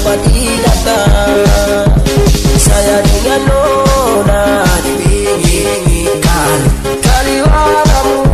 nobody datang. Saya dengan nona dipinginkan kaliwaramu.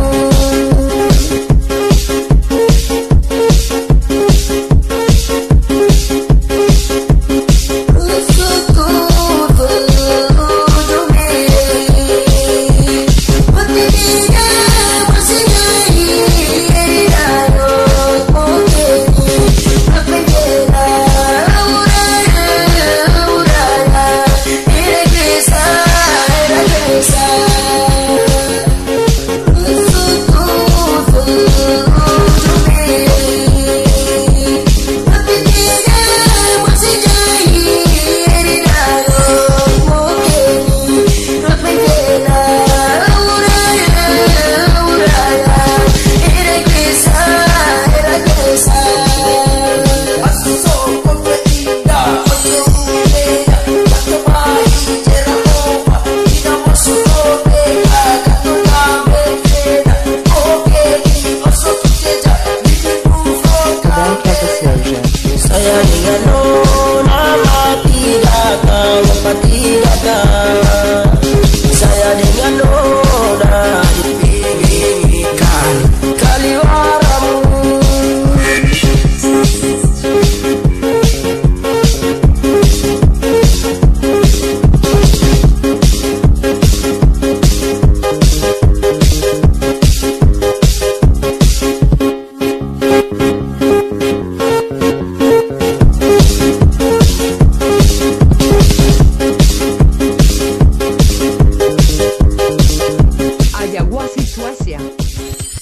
Ayahuasca, Suecia.